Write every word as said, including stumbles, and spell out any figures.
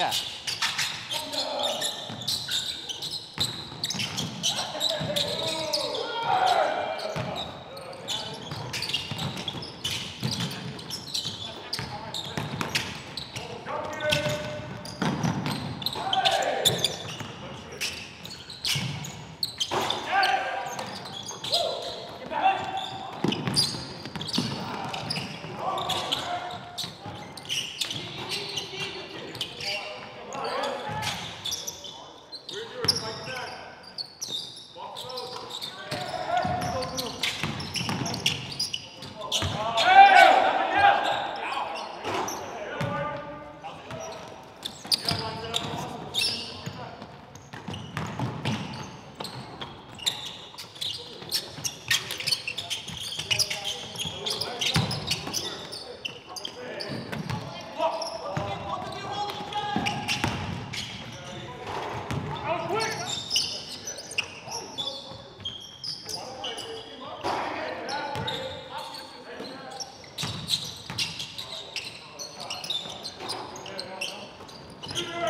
yeah. Yeah.